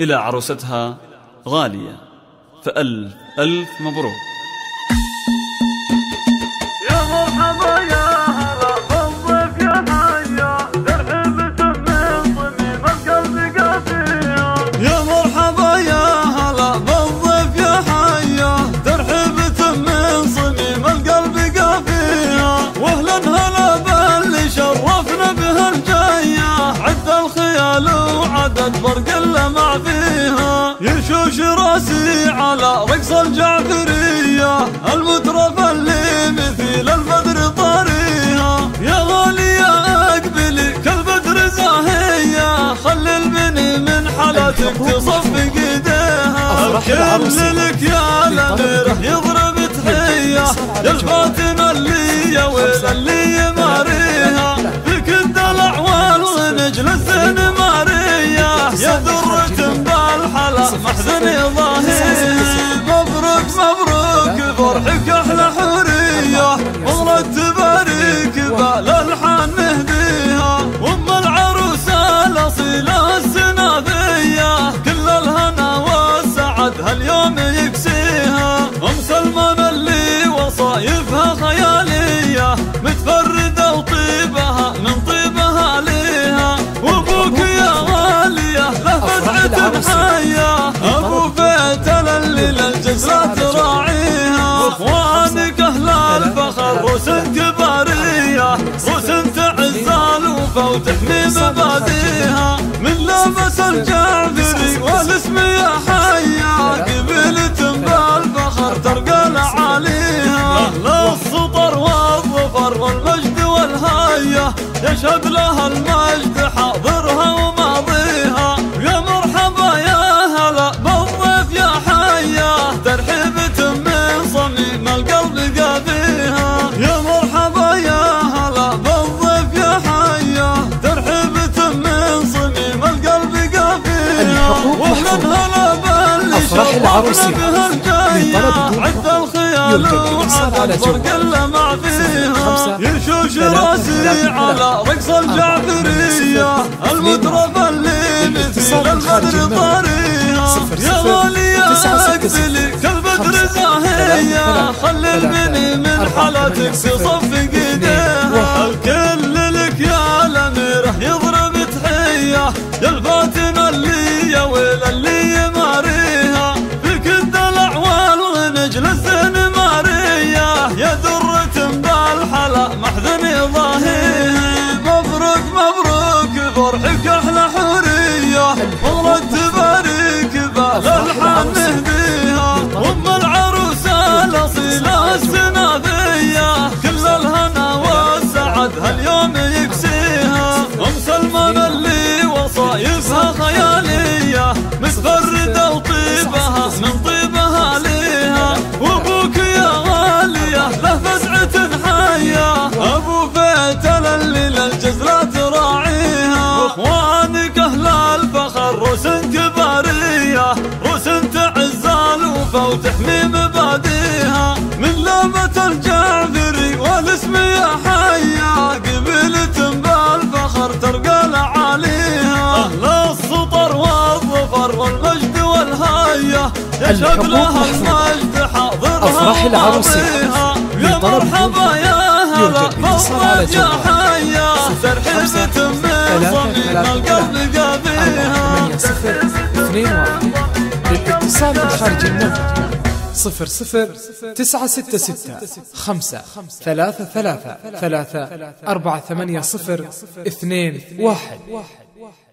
إلى عروستها غالية، فألف ألف مبروك. يا مرحبا يا هلا، بالضيف يا هيا، ترحب تفهم صميم القلب قاسية. يا مرحبا يا هلا، بالضيف يا هيا، ترحب تفهم صميم القلب قاسية. وأهلا هلا باللي شرفنا بهالجاية، عد الخيال وعدد برق اللي ما فيها. يشوش راسي على رقص الجعفرية، المترفة اللي مثيل البدر طاريها. يا غالية اقبلي كالبدر زاهية، خلي المني من حالتك تصفق ايديها. ابكر لك يا الامير يضرب تحية، يا الفاطمة اللي يا ويل اللي يماريها. بك الدلع والغنج للزين مارية، يا ذرة بالحلا محزني ظاهيها. مبروك مبروك فرحك احلى حورية، والله تبارك بالالحان نهديها. ام العروسة الاصيلة السنابية، كل الهنا والسعد هاليوم يكسيها. ام سلمان اللي وصايفها خيالية، متفردة وطيبها من طيبها ليها. وابوك يا غالية له فتحة محايا، ابو فيتل اللي للجزرة تراعيها. اخوانك اهل الفخر رسم كبارية، رسم تعز الوفا وتحمي مباديها. من لابس الجعفري والاسم يا حيا، قبيلة بالفخر ترقى لعاليها. اهل السطر والظفر والمجد والهاية، يشهد لها المجد حاضرها وماضيها. يا مرحبا يا هلا بالضيف يا حيا، ترحيبة من صميم القلب قاضيها. يا مرحبا يا هلا بالضيف يا حيا، ترحيبة من صميم القلب قاضيها. واهلا هلا باللي شرفنا بهالجاية، عد الخيال وعدد برق اللي ما فيها. يشوش راسي على رقص الجعفرية، المترفة اللي مثيل البدر طاريها. يا غالية اقبلي كالبدر زاهية، خلي المني من حالتك تصفق ايديها. الكل لك يا الامير يضرب تحية، يا الفاتنة اللي يا ويل اللي يماريها. فيك الدلع والغنج للزين مارية، يا درة بالحلا محزني ظاهيها. مبروك مبروك فرحك احلى حورية، والله تبارك بالالحان نهديها. ام العروسة الاصيلة السنابية، كل الهنا والسعد هاليوم يكسيها. ام سلمان اللي وصايفها خيالية، متفردة وطيبها من طيبها ليها. وابوك يا غالية له فزعة حية، ابو فيتل اللي للجزرة تراعيها. واخوانك اهل الفخر رسم كبارية، رسم تعز الوفا وتحمي مباديها. من لابة الجعفري والاسم يا حيا، قبيلة بالفخر ترقى لعاليها. اهل السطر والظفر والمجد والهاية، يشهد لها المجد حاضرها وماضيها. يا مرحبا يا هلا بالضيف يا حيا، ترحيبة من صميم القلب قاضيها. 081 للاتصال من خارج النموذج 00966533348021.